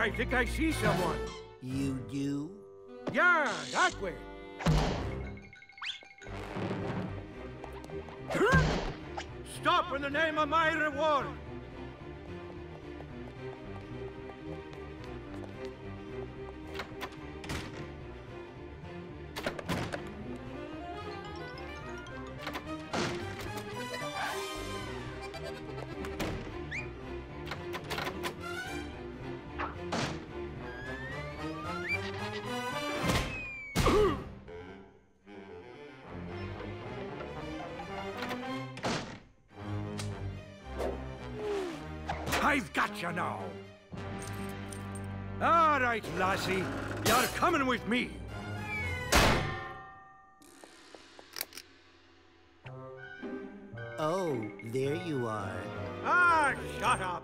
I think I see someone. You do? Yeah, that way. Stop in the name of my reward. I've got you now. All right, Lassie, you're coming with me. Oh, there you are. Ah, shut up.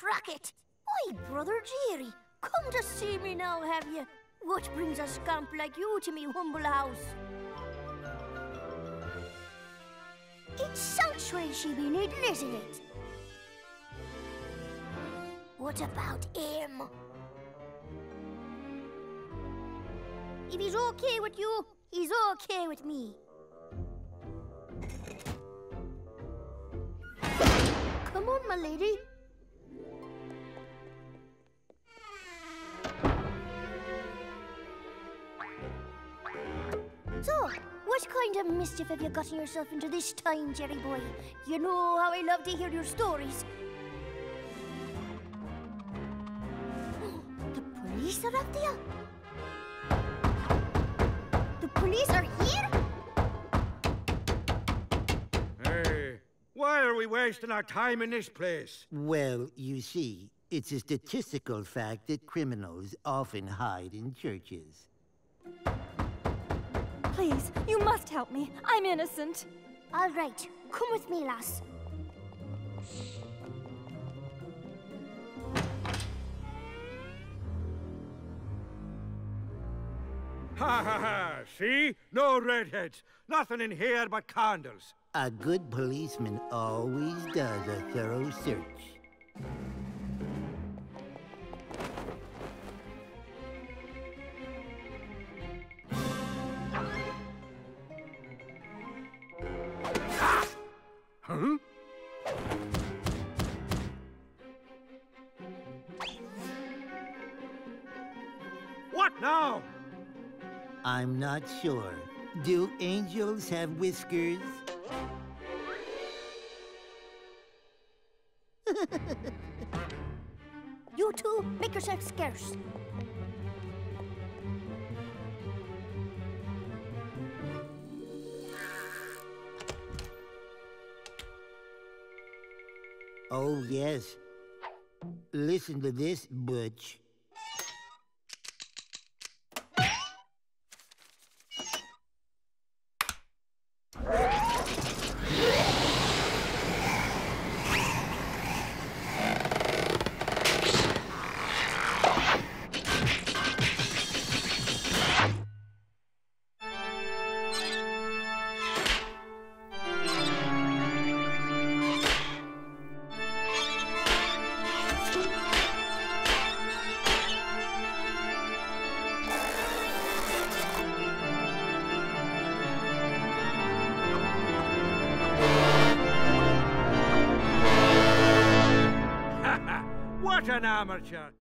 Racket! Why, Brother Jerry, come to see me now, have you? What brings a scamp like you to me humble house? It's sanctuary she be needing, isn't it? What about him? If he's okay with you, he's okay with me. Come on, my lady. So, what kind of mischief have you gotten yourself into this time, Jerry boy? You know how I love to hear your stories. The police are after you? The police are here? Hey, why are we wasting our time in this place? Well, you see, it's a statistical fact that criminals often hide in churches. Please, you must help me. I'm innocent. All right, come with me, lass. Ha ha ha! See? No redheads. Nothing in here but candles. A good policeman always does a thorough search. Huh? What now? I'm not sure. Do angels have whiskers? You two, make yourself scarce. Oh, yes. Listen to this, Butch. An amateur.